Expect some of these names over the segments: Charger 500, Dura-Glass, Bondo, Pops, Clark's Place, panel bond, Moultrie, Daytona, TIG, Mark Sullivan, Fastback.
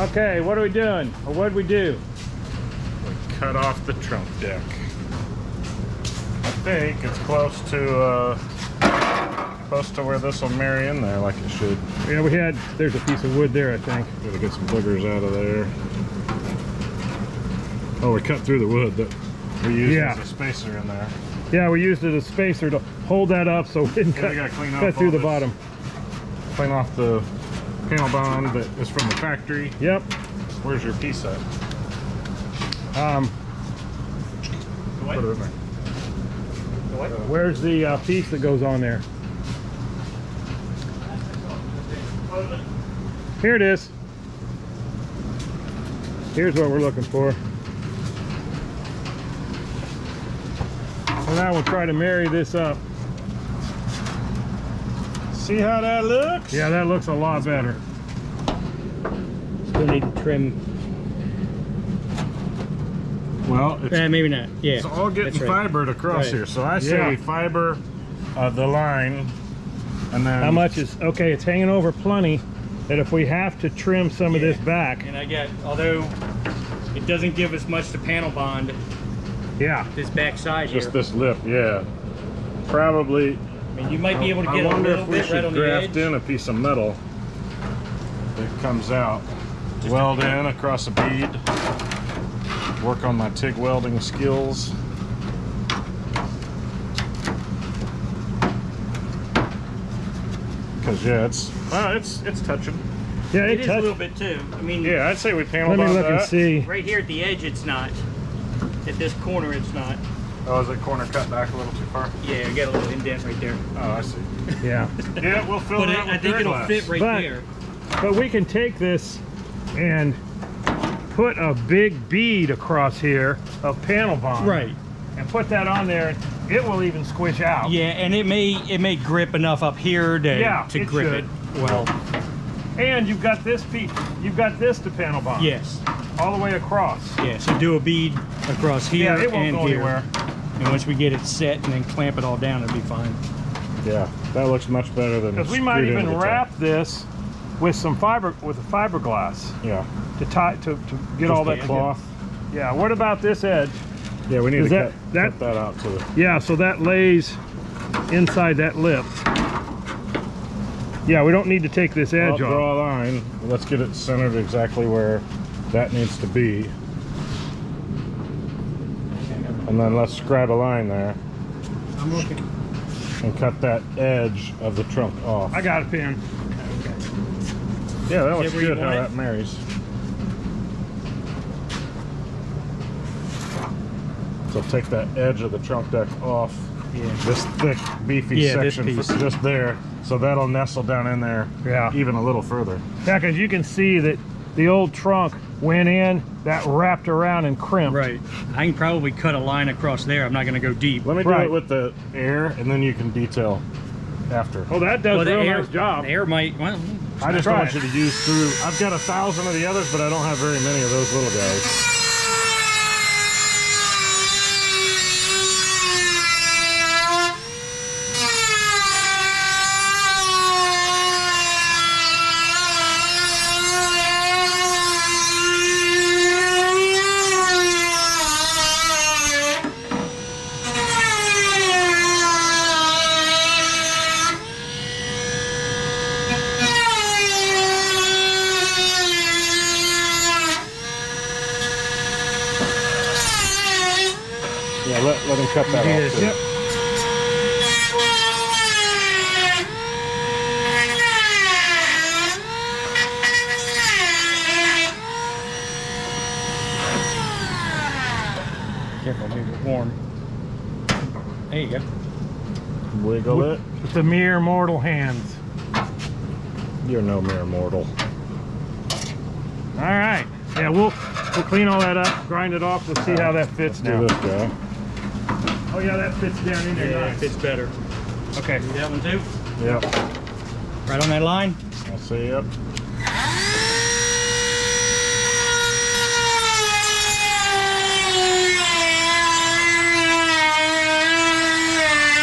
Okay, what are we doing? Or what'd we do? We cut off the trunk deck. I think it's close to where this will marry in there like it should. Yeah, we had, there's a piece of wood there, I think. Gotta get some boogers out of there. Oh, we cut through the wood that we used as a spacer in there. Yeah, we used it as a spacer to hold that up so we didn't cut through the bottom. Clean off the panel bond that is from the factory. Yep. Where's your piece at? Put it in there. Where's the piece that goes on there? Here it is. Here's what we're looking for. So now we'll try to marry this up. See how that looks? Yeah, that looks a lot better. Still need to trim. Well, it's, maybe not. Yeah, it's all getting fibered across here, so I say fiber the line, and then how much is okay? It's hanging over plenty. That if we have to trim some of this back, and I get although it doesn't give us much to panel bond. Yeah, this back side here. Just this lip. Yeah, probably. I mean, you might be able to get a little bit right on the edge. I wonder if we should graft in a piece of metal that comes out. Just weld in across a bead. Work on my TIG welding skills. Because it's touching. Yeah, it is a little bit too. I mean, yeah, I'd say we paneled on that. Let me look and see. Right here at the edge, it's not. At this corner, it's not. Oh, is that corner cut back a little too far? Yeah, I got a little indent right there. Oh, I see. Yeah. Yeah, we'll fill it up with Dura-Glass. I think it'll fit right there. But we can take this and put a big bead across here of panel bond. Right. And put that on there. It will even squish out. Yeah, and it may grip enough up here to grip it. Well. And you've got this bead. You've got this to panel bond. Yes. All the way across. Yeah. So do a bead across here and here. Yeah, it won't go anywhere. And once we get it set and then clamp it all down, it'll be fine. Yeah, that looks much better than. Because we might even wrap this with some fiberglass. Yeah. To tie to get all that cloth. Yeah. What about this edge? Yeah, we need to cut that out too. Yeah, so that lays inside that lip. Yeah, we don't need to take this edge off. Draw a line. Let's get it centered exactly where that needs to be. And then let's grab a line there. I'm looking. And cut that edge of the trunk off. I got a pin. Okay. Yeah, that looks good how that marries. So take that edge of the trunk deck off. Yeah. This thick, beefy section just there. So that'll nestle down in there even a little further. Yeah, because you can see that the old trunk went in, that wrapped around and crimped. Right. I can probably cut a line across there. I'm not going to go deep. Let me do it with the air, and then you can detail after. Oh, that does a real nice job. The air might, well, I just want you to use through. I've got 1,000 of the others, but I don't have very many of those little guys. Yeah, let him cut that off. Too. Yep. Careful, maybe it's warm. There you go. Wiggle it. With the mere mortal hands. You're no mere mortal. All right. yeah, we'll clean all that up, grind it off. Let's see how that fits now. This guy. Oh yeah, that fits down in there. Yeah, nice. It fits better. Okay. You that one too? Yep. Right on that line? I'll see you.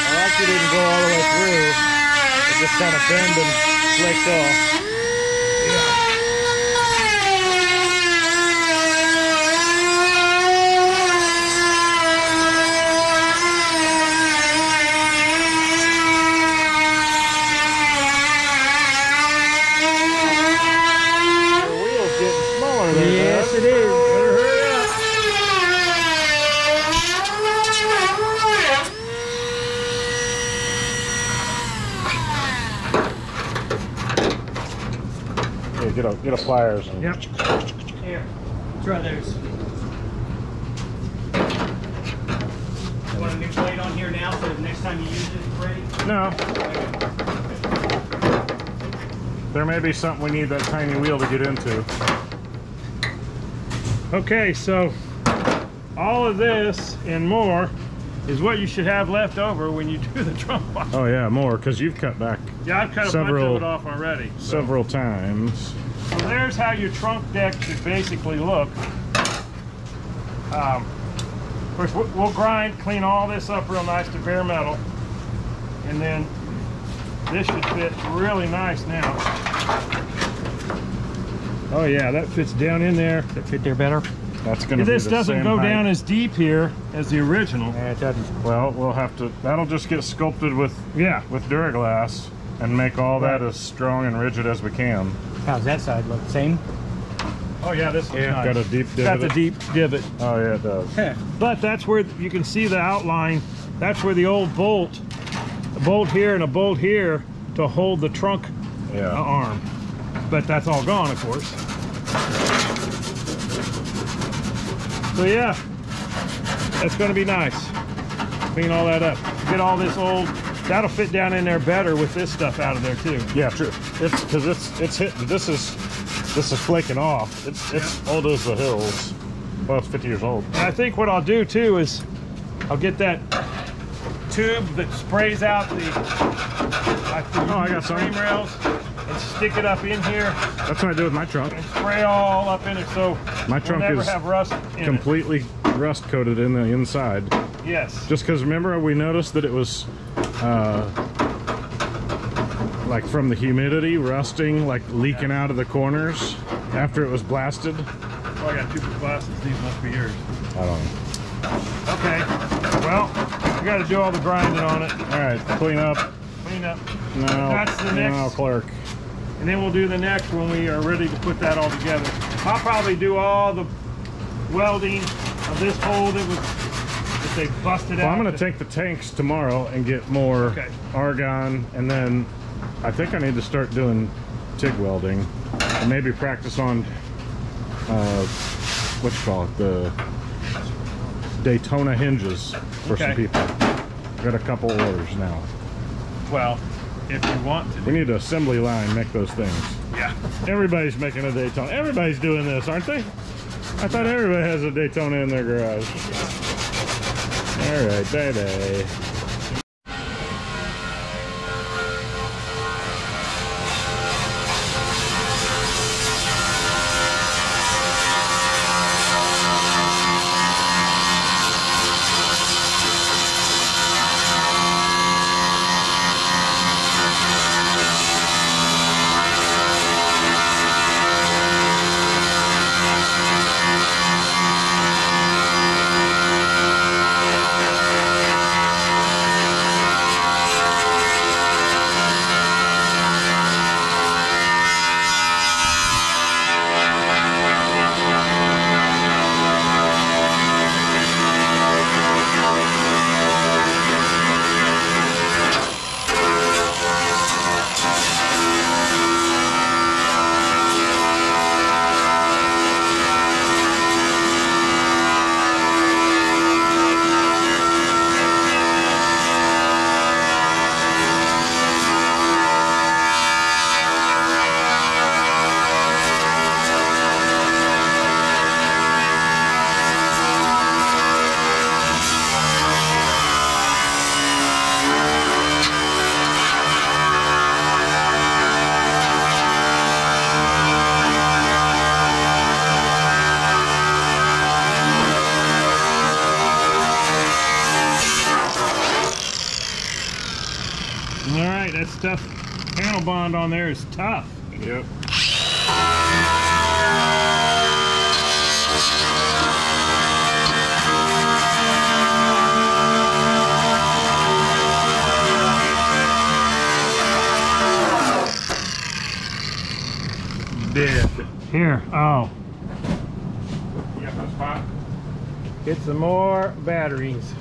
I like it didn't go all the way through. It just kind of bend and flicked off. Yeah. Get a pliers. And yep. Here, try those. You want a new blade on here now, so that next time you use it, it's ready? No. Okay. There may be something we need that tiny wheel to get into. Okay, so all of this and more is what you should have left over when you do the trunk box. Oh yeah, more, because you've cut back. Yeah, I've cut a bunch of it off already. So. Several times. So there's how your trunk deck should basically look. Of course, we'll grind, clean all this up real nice to bare metal, and then this should fit really nice now. Oh yeah, that fits down in there. Does that fit there better? That's going to be the same height. This doesn't go down as deep here as the original. Yeah, it doesn't. Well, we'll have to. That'll just get sculpted with Dura-Glass and make all that as strong and rigid as we can. How's that side look? Same? Oh yeah, this one's nice. Got a deep divot. Got the deep divot. Oh yeah, it does. Yeah. But that's where you can see the outline. That's where the old bolt, a bolt here and a bolt here to hold the trunk arm. But that's all gone, of course. So yeah, that's going to be nice. Clean all that up. Get all this old. That'll fit down in there better with this stuff out of there too. Yeah, true. It's because it's hitting. This is flaking off. It's old as the hills. Well, it's 50 years old. And I think what I'll do too is I'll get that tube that sprays out the frame rails and stick it up in here. That's what I do with my trunk. And spray all up in it, so my trunk never have rust in it. Completely rust coated in the inside. Yes. Just because remember we noticed that it was. Like from the humidity, rusting, like leaking out of the corners after it was blasted. Oh, I got two glasses. These must be yours. I don't know. Okay. Well, we got to do all the grinding on it. All right. Clean up. Clean up. No. That's the next. No, Clark. And then we'll do the next when we are ready to put that all together. I'll probably do all the welding of this hole that was. They busted out. I'm going to take the tanks tomorrow and get more argon, and then I think I need to start doing TIG welding and maybe practice on what you call it, the Daytona hinges for some people. I've got a couple orders now. Well, if you want to, we need an assembly line, make those things. Yeah, everybody's making a Daytona. Everybody's doing this, aren't they? I thought everybody has a Daytona in their garage. All right, baby. stuff. Panel bond on there is tough. Yep. Dead. Here, oh. You got my spot? Get some more batteries.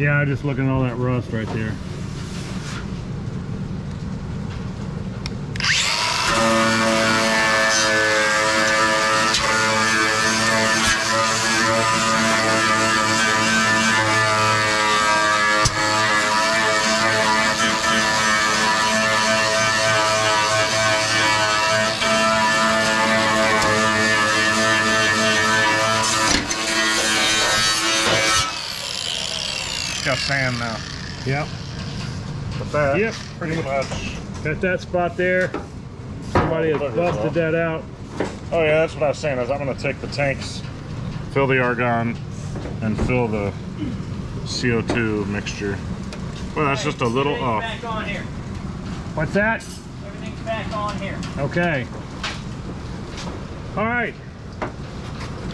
Yeah, I'm just looking at all that rust right there. Got sand now. Yep. But that, yep. Pretty much. Got that spot there. Somebody has busted that out. Oh yeah, that's what I was saying. Is I'm going to take the tanks, fill the argon, and fill the CO2 mixture. Well, that's just a little off. Everything's back on here. What's that? Everything's back on here. Okay. All right.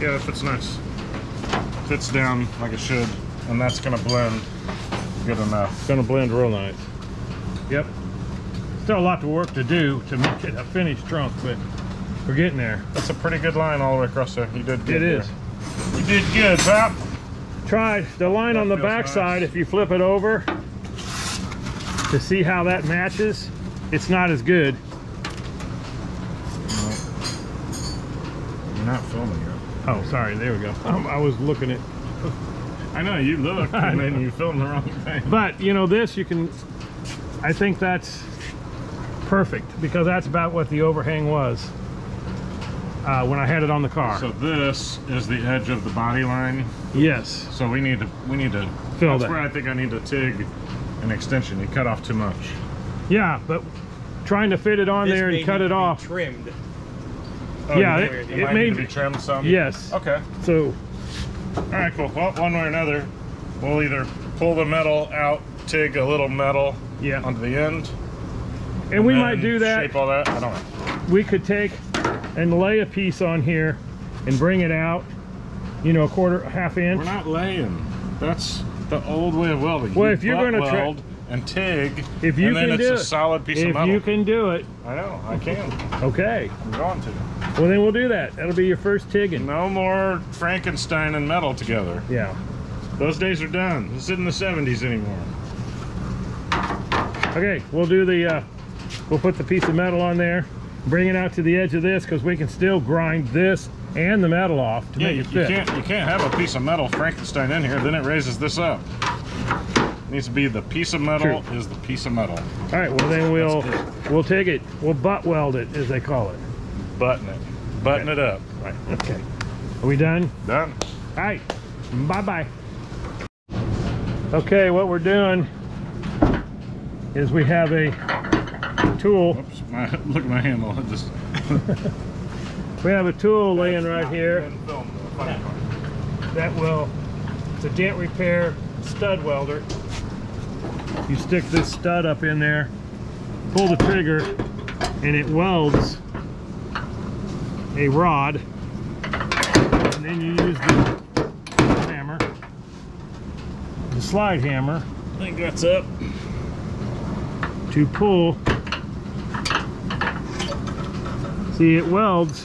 Yeah, that fits nice. Fits down like it should. And that's gonna blend good enough. It's gonna blend real nice. Yep. Still a lot of work to do to make it a finished trunk, but we're getting there. That's a pretty good line all the way across there. You did good. It is. You did good, Pop. Try the line on the back side. If you flip it over to see how that matches, it's not as good. You're not filming yet. Oh, sorry. There we go. I was looking at. I know, you look and then you film the wrong thing. But you know, this you can, I think that's perfect because that's about what the overhang was when I had it on the car. So this is the edge of the body line. Yes. So we need to fill that. That's where I think I need to TIG an extension. You cut off too much. Yeah, but trying to fit it on there and cut it off. Trimmed. Oh, yeah, it may need to be trimmed some. Yes. Okay. So. All right, cool. Well, one way or another, we'll either pull the metal out, TIG a little metal onto the end, and we might do that. Shape all that. I don't know. We could take and lay a piece on here and bring it out. You know, a half inch. We're not laying. That's the old way of welding. Well, if you're going to weld and TIG, if you can do it, it's a solid piece of metal. If you can do it, I know I can. Okay, I'm going to. Well, then we'll do that. That'll be your first TIGging. No more Frankenstein and metal together. Yeah. Those days are done. This isn't the 70s anymore. Okay, we'll do the, we'll put the piece of metal on there, bring it out to the edge of this, because we can still grind this and the metal off to make it fit. You can't have a piece of metal Frankenstein in here, then it raises this up. It needs to be the piece of metal is the piece of metal. All right, well then we'll TIG it. We'll butt weld it, as they call it. Button it up. Right. Okay. Are we done? Done. All right. Bye-bye. Okay, what we're doing is we have a tool. Oops, look at my handle. We have a tool laying right here that will, it's a dent repair stud welder. You stick this stud up in there, pull the trigger, and it welds a rod, and then you use the hammer, the slide hammer, I think that's up, to pull. See, it welds,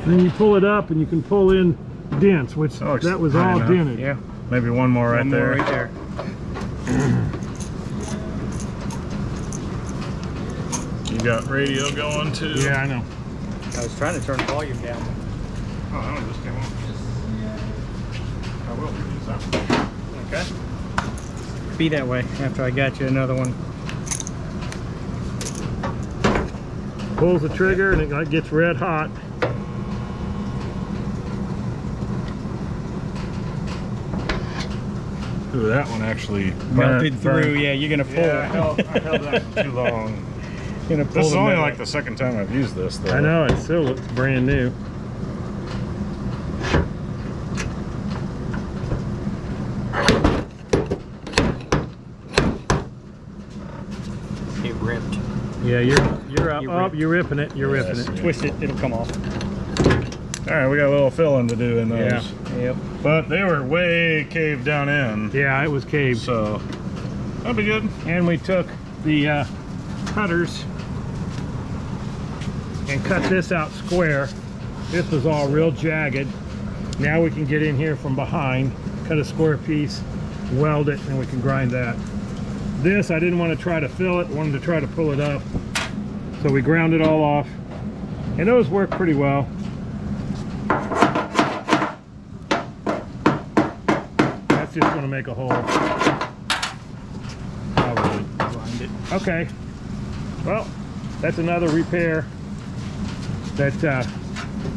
and then you pull it up and you can pull in dents, which that was all dented. Yeah, maybe one more right there. Right there. You got radio going too. Yeah, I know. I was trying to turn the volume down. Oh, I don't know, just came on. I will do something. Okay. Be that way after I got you another one. Pulls the trigger and it gets red hot. Ooh, that one actually melted through. Yeah, you're going to pull. Yeah, I held that for too long. This is only like the second time I've used this, though. I know, it still looks brand new. Yeah, you're up. Oh, you're ripping it. You're ripping it. Twist it. It'll come off. All right, we got a little filling to do in those. Yeah. Yep. But they were way caved down in. Yeah, it was caved. So that'll be good. And we took the cutters and cut this out square. This was all real jagged. Now we can get in here from behind, cut a square piece, weld it, and we can grind that. This, I didn't want to try to fill it, wanted to try to pull it up. So we ground it all off. And those work pretty well. That's just going to make a hole. Probably grind it. Okay. Well, that's another repair that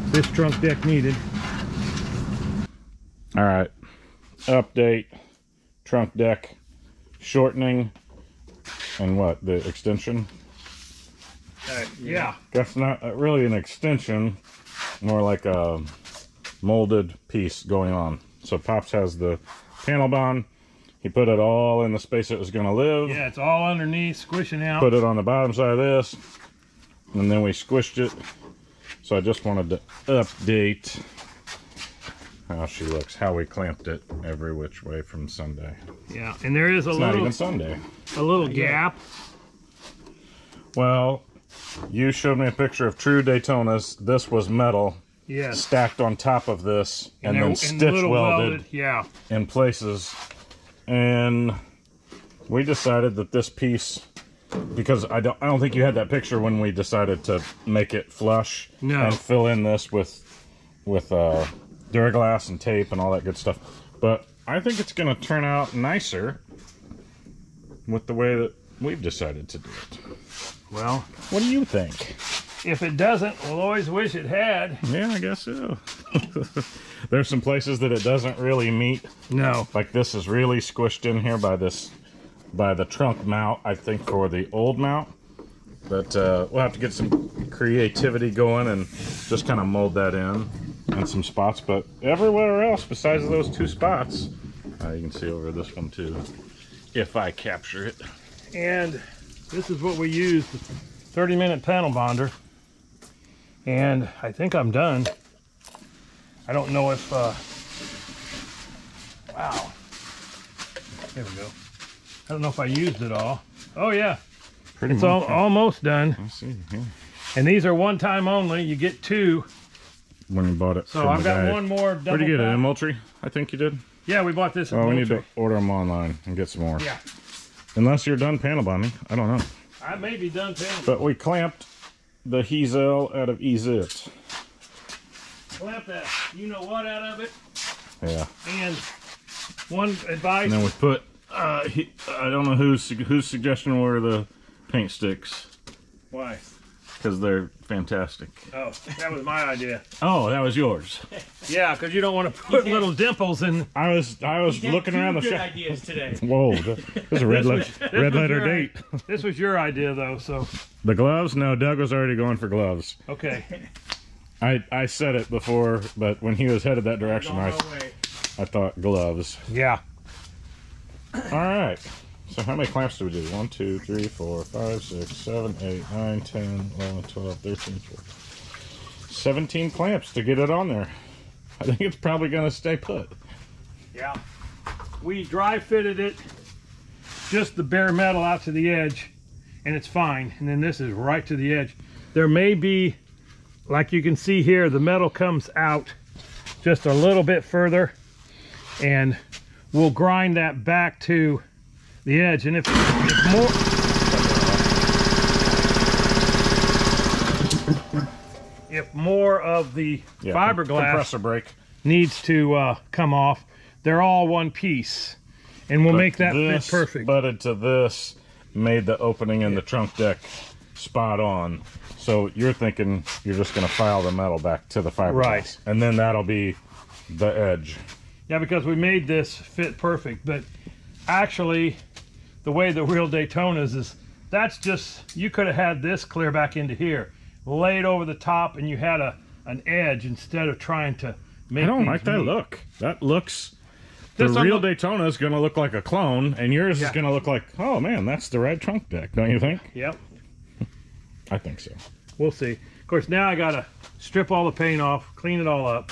this trunk deck needed. All right. Update. Trunk deck. Shortening and what, the extension? Yeah, that's not really an extension, more like a molded piece going on. So Pops has the panel bond. He put it all in the space it was going to live. Yeah, it's all underneath, squishing out. Put it on the bottom side of this, and then we squished it. So I just wanted to update how she looks, how we clamped it every which way from Sunday. Yeah, and there is a little, not even Sunday, a little gap. Well, you showed me a picture of true Daytonas. This was metal, yes, stacked on top of this, and then stitch welded, yeah, in places. And we decided that this piece, because I don't think you had that picture when we decided to make it flush. No. And fill in this with Dura-Glass and tape and all that good stuff. But I think it's going to turn out nicer with the way that we've decided to do it. Well, what do you think? If it doesn't, we'll always wish it had. Yeah, I guess so. There's some places that it doesn't really meet. No. Like this is really squished in here by the trunk mount, I think, for the old mount. But we'll have to get some creativity going and just kind of mold that in. And some spots, but everywhere else besides those two spots, you can see over this one too, if I capture it. And this is what we used, 30-minute panel bonder. And I think I'm done. I don't know if, wow, there we go. I don't know if I used it all. Oh yeah, pretty much. It's almost done. I see, yeah. And these are one time only. You get two. When we bought it, so I've got one more. Where'd you get it? In Moultrie, I think you did. Yeah, we bought this. Well, we need to order them online and get some more. Yeah. Unless you're done panel bonding, I don't know. I may be done panel. But we clamped the Hezel out of Ezit. Clamped that, you know what, out of it. Yeah. And one advice. And then we put. I don't know whose suggestion were the paint sticks. Why? Because they're fantastic. Oh, that was my idea. Oh, that was yours. Yeah, because you don't want to put little dimples in. I was looking around the shop. Ideas today. Whoa, that was a red letter date. This was your idea though, so. The gloves? No, Doug was already going for gloves. Okay. I said it before, but when he was headed that direction, I thought gloves. Yeah. All right. So how many clamps do we do? 1, 2, 3, 4, 5, 6, 7, 8, 9, 10, 11, 12, 13, 14. 17 clamps to get it on there. I think it's probably going to stay put. Yeah. We dry fitted it, just the bare metal out to the edge, and it's fine. And then this is right to the edge. There may be, like you can see here, the metal comes out just a little bit further, and we'll grind that back to the edge. And if more of the fiberglass compressor brake needs to come off, they're all one piece, and we'll make that fit perfect. Butted to this made the opening in the trunk deck spot on. So you're thinking you're just going to file the metal back to the fiberglass, right? And then that'll be the edge. Yeah, because we made this fit perfect, but actually, the way the real Daytonas is, that's just, you could have had this clear back into here, laid over the top, and you had an edge instead of trying to make. I don't like that look. That looks, the real Daytona is going to look like a clone, and yours is going to look like, oh man, that's the right trunk deck, don't you think? Yep. I think so. We'll see. Of course, now I gotta strip all the paint off, clean it all up.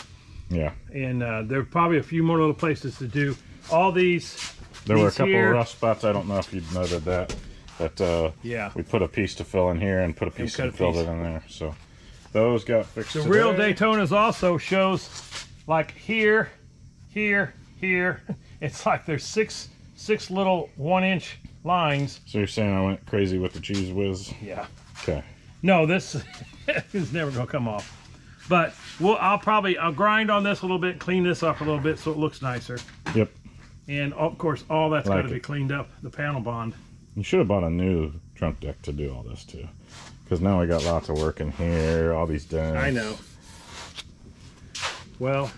Yeah. And there are probably a few more little places to do. All these. There were a couple of rough spots. I don't know if you've noted that. But yeah, we put a piece to fill in here and put a piece and filled it in there. So those got fixed. The real Daytonas also shows like here, here, here. It's like there's six little 1-inch lines. So you're saying I went crazy with the Cheese Whiz? Yeah. Okay. No, this is never gonna come off. But I'll grind on this a little bit, clean this up a little bit so it looks nicer. Yep. And of course, all that's got to be cleaned up. The panel bond. You should have bought a new trunk deck to do all this too, because now we got lots of work in here. All these dents. I know. Well,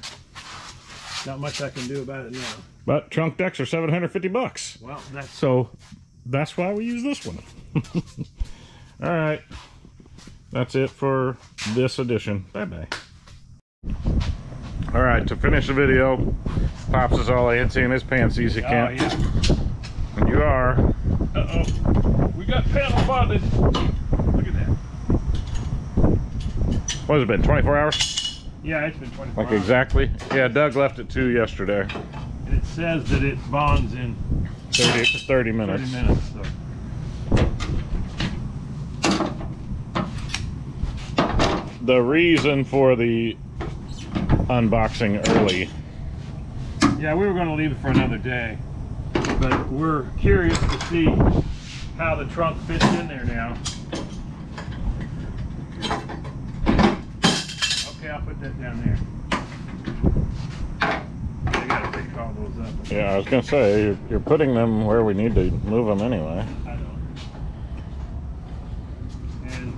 not much I can do about it now. But trunk decks are $750. Well, that's so. That's why we use this one. All right. That's it for this edition. Bye-bye. All right, to finish the video, Pops is all antsy in his pantsies. He can't. Yeah. And you are. Uh-oh. We got panel bonded. Look at that. What has it been, 24 hours? Yeah, it's been 24 hours. Like exactly? Yeah, Doug left it 2 yesterday. And it says that it bonds in 30 minutes. 30 minutes, so. The reason for the unboxing early. Yeah, we were going to leave it for another day, but we're curious to see how the trunk fits in there now. Okay, I'll put that down there. I got to pick all those up. Yeah, I was going to say, you're putting them where we need to move them anyway. I know.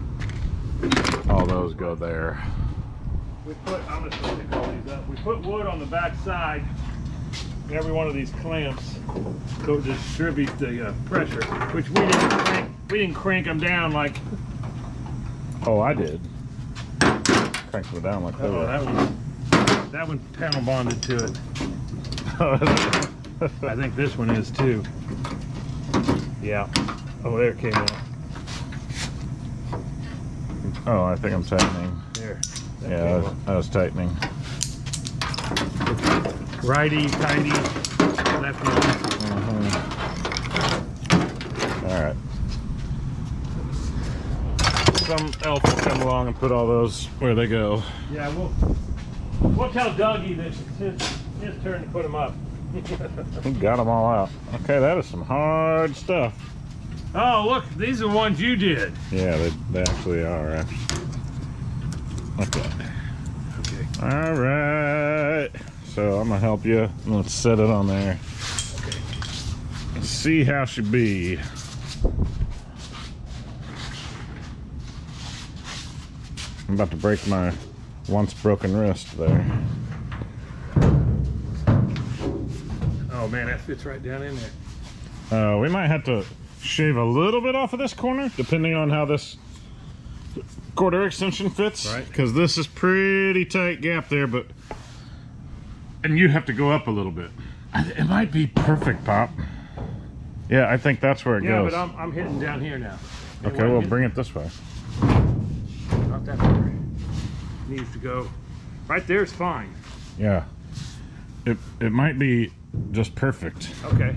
All those go there. I'm just going to pick all these up. We put wood on the back side of every one of these clamps so it distributes the pressure, which we didn't crank. We didn't crank them down like. Oh, I did. Cranked them down like that. Oh, that one panel bonded to it. I think this one is too. Yeah. Oh, there it came out. Oh, I think I'm tightening. There. Yeah, I was tightening. Righty, tighty, lefty. Mm-hmm. All right. Some elf will come along and put all those where they go. Yeah, we'll tell Dougie that it's his turn to put them up. He got them all out. Okay, that is some hard stuff. Oh, look, these are ones you did. Yeah, they actually are. Okay. Okay. All right. So I'm going to help you. I'm going to set it on there. Okay. Let's see how she be. I'm about to break my once broken wrist there. Oh, man, that fits right down in there. We might have to shave a little bit off of this corner depending on how this 1/4 extension fits, right? Because this is pretty tight gap there, but and you have to go up a little bit. It might be perfect, Pop. Yeah, I think that's where it goes. Yeah, but I'm hitting down here now. Okay, we'll bring it this way. Not that far. It needs to go right there. Is fine. Yeah, it might be just perfect. Okay.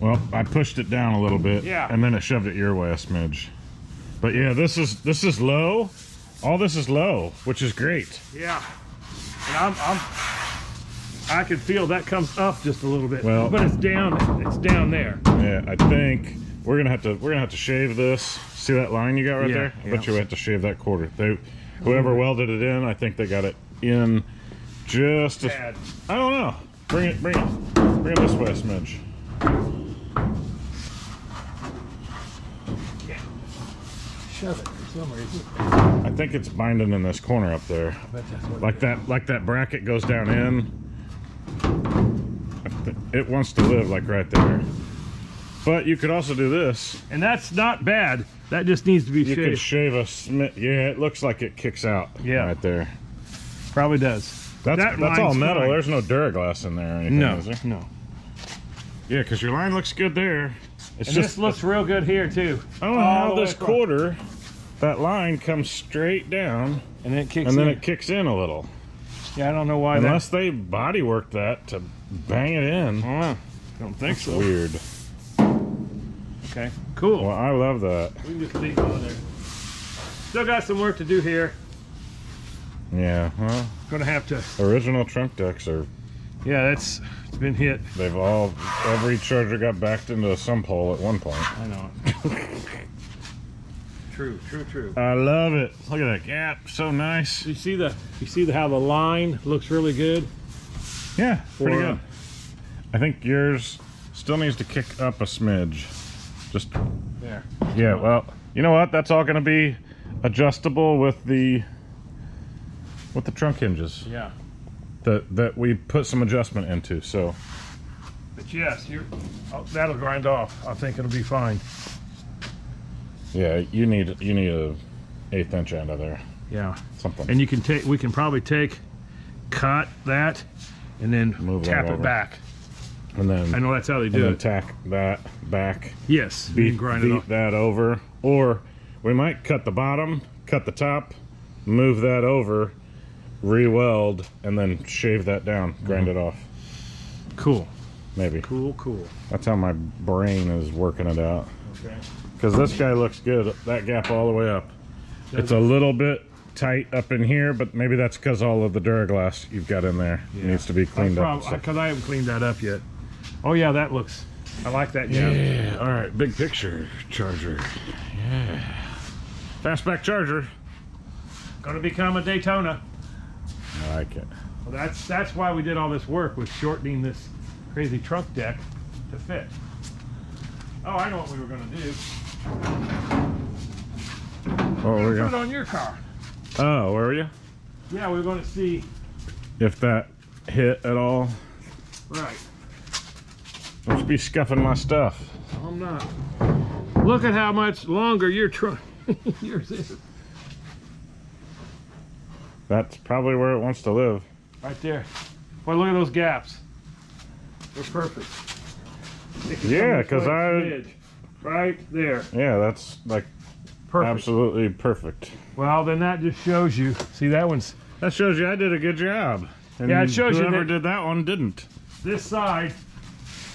Well, I pushed it down a little bit, yeah, and then it shoved it your way a smidge. But yeah, this is low. All this is low, which is great. Yeah, and I can feel that comes up just a little bit. Well, but it's down. It's down there. Yeah, I think we're gonna have to shave this. See that line you got right there? I bet you we have to shave that 1/4. Whoever welded it in, I think they got it in just. I don't know. Bring it this way a smidge. Shove it for some reason. I think it's binding in this corner up there. I bet that's what like that bracket goes down in. It wants to live like right there. But you could also do this. And that's not bad. That just needs to be shaved. You could shave a smidge. Yeah, it looks like it kicks out right there. Probably does. That's all metal. Fine. There's no Dura-Glass in there or anything, is there? No. Yeah, because your line looks good there. This looks real good here, too. I don't know how this 1/4 that line comes straight down and then it kicks in. It kicks in a little. Yeah, I don't know why. Unless they body work that to bang it in. I don't think so. Weird. Okay, cool. Well, I love that. We can just leave it on there. Still got some work to do here. Yeah, well, gonna have to. Original trunk decks are. Yeah, that's it's been hit. They've all every Charger got backed into a sump hole at one point. I know. True, true, true. I love it. Look at that gap, so nice. You see how the line looks really good. Yeah, pretty good. I think yours still needs to kick up a smidge. Just there. Yeah. Well, you know what? That's all going to be adjustable with the trunk hinges. Yeah. That we put some adjustment into. So. But yes, that'll grind off. I think it'll be fine. Yeah, you need a 1/8 inch out of there. Yeah, something. And you can take. We can probably take, cut that, and then move tap it back. And then I know that's how they do it. Tack that back. Yes. Beat that over, or we might cut the bottom, cut the top, move that over, re-weld, and then shave that down, grind it off. Cool. Maybe. Cool, cool. That's how my brain is working it out. Okay. Because this guy looks good, that gap all the way up. It's a little bit tight up in here, but maybe that's because all of the Dura-Glass you've got in there needs to be cleaned up. Because I haven't cleaned that up yet. Oh yeah, that looks, I like that jump. Yeah, all right, big picture Charger. Yeah. Fastback Charger. Gonna become a Daytona. I like it. Well, that's why we did all this work, was shortening this crazy trunk deck to fit. Oh, I know what we were gonna do. Oh, we put it on your car. Oh, where were you? Yeah, we were gonna see if that hit at all. Right. Don't you be scuffing my stuff. I'm not. Look at how much longer your trunk yours is. That's probably where it wants to live. Right there. Boy, look at those gaps. They're perfect. Yeah, because right there. Yeah, that's like perfect. Absolutely perfect. Well, then that just shows you. See, that shows you I did a good job. And yeah, it shows whoever did that one didn't. This side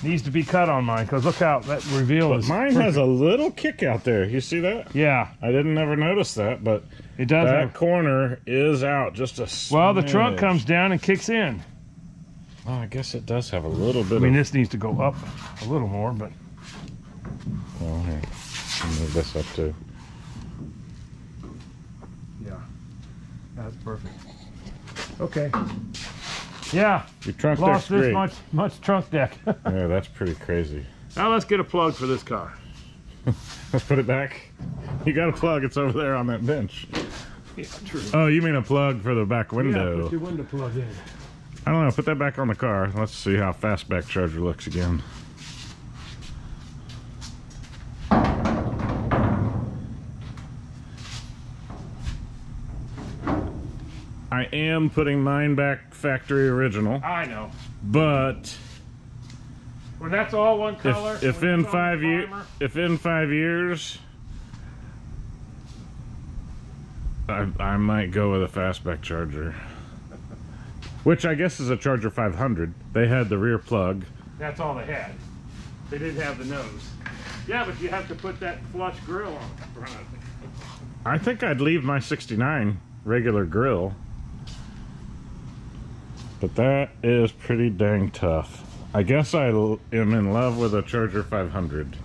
needs to be cut on mine, because look how that reveal is. Mine has a little kick out there. You see that? Yeah. I didn't ever notice that, but it does. That corner is out just a smidge. Well, the trunk comes down and kicks in. Oh, I guess it does have a little bit. I mean, this needs to go up a little more, but. Well, here, move this up too. Yeah, that's perfect. Okay. Yeah. Your trunk deck's great. Lost this much trunk deck. Yeah, that's pretty crazy. Now let's get a plug for this car. Let's put it back. You got a plug? It's over there on that bench. Yeah, true. Oh, you mean a plug for the back window? Yeah, put your window plug in. I don't know, put that back on the car. Let's see how Fastback Charger looks again. I am putting mine back factory original. I know. But when that's all one color. If in 5 years, I might go with a Fastback Charger. Which I guess is a Charger 500. They had the rear plug. That's all they had. They didn't have the nose. Yeah, but you have to put that flush grill on the front of it. I think I'd leave my 69 regular grill. But that is pretty dang tough. I guess I am in love with a Charger 500.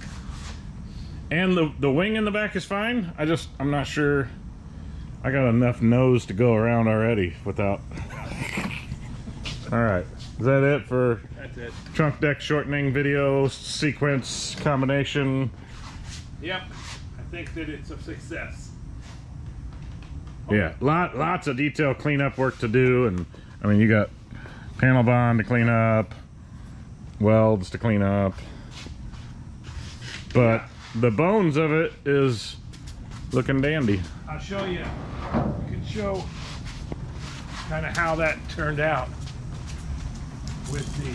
And the wing in the back is fine. I'm not sure. I got enough nose to go around already without. All right, is that it for trunk deck shortening video sequence combination? Yep, I think that it's a success. Yeah, lots of detail cleanup work to do, and I mean you got panel bond to clean up, welds to clean up, but the bones of it is looking dandy. I'll show you. You can show kind of how that turned out. With the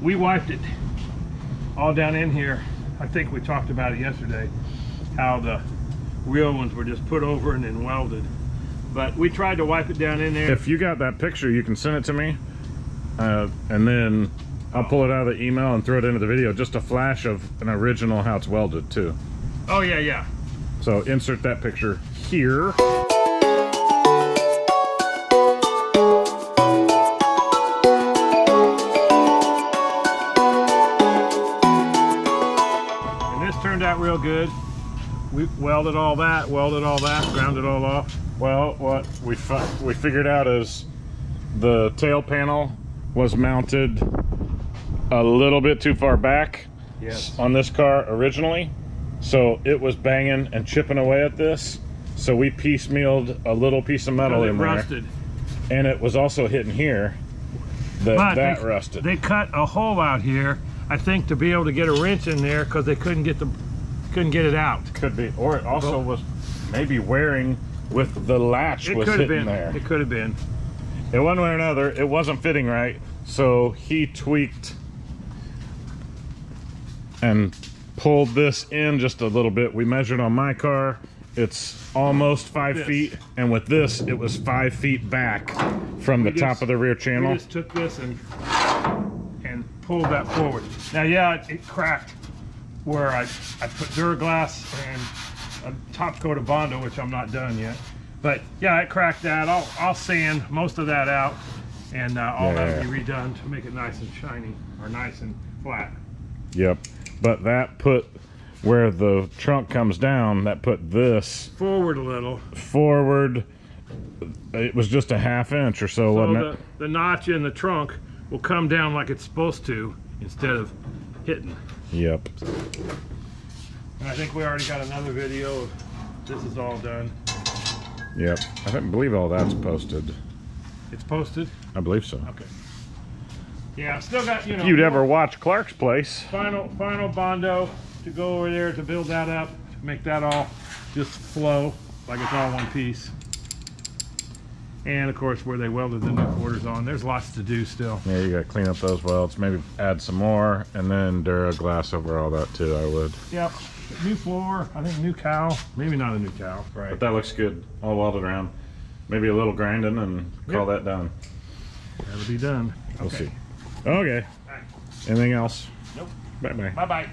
we wiped it all down in here. I think we talked about it yesterday, how the real ones were just put over and then welded. But we tried to wipe it down in there. If you got that picture, you can send it to me, and then I'll pull it out of the email and throw it into the video. Just a flash of an original how it's welded too. Oh yeah, yeah. So insert that picture here. And this turned out real good. We welded all that, ground it all off. Well, what we figured out is the tail panel was mounted a little bit too far back, yes, on this car originally. So it was banging and chipping away at this. So we piecemealed a little piece of metal in there. Rusted. And it was also hitting here. That rusted. They cut a hole out here, I think, to be able to get a wrench in there because they couldn't get it out. Could be. Or it also was maybe wearing with the latch was hitting there. It could have been. In one way or another, it wasn't fitting right. So he tweaked and pulled this in just a little bit. We measured on my car, it's almost 5 feet, and with this it was 5 feet back from the top of the rear channel. We just took this and pulled that forward. Now yeah, it cracked where I put Dura-Glass and a top coat of Bondo, which I'm not done yet, but yeah, it cracked that. I'll sand most of that out, and all that'll be redone to make it nice and shiny, or nice and flat. Yep. But that put, where the trunk comes down, that put this forward a little. Forward, it was just a half-inch or so, wasn't it? The notch in the trunk will come down like it's supposed to instead of hitting. Yep. And I think we already got another video of this is all done. Yep. I believe all that's posted. It's posted? I believe so. Okay. Yeah, still got, you know, if you'd ever watch Clark's Place. Final Bondo to go over there to build that up, to make that all just flow like it's all one piece. And of course, where they welded the new quarters on, there's lots to do still. Yeah, you gotta clean up those welds, maybe add some more, and then Dura-Glass over all that too, I would. Yep, new floor, I think new cowl, maybe not a new cowl. Right. But that looks good, all welded around. Maybe a little grinding and call that done. That'll be done. We'll see. Okay. Anything else? Nope. Bye-bye. Bye-bye.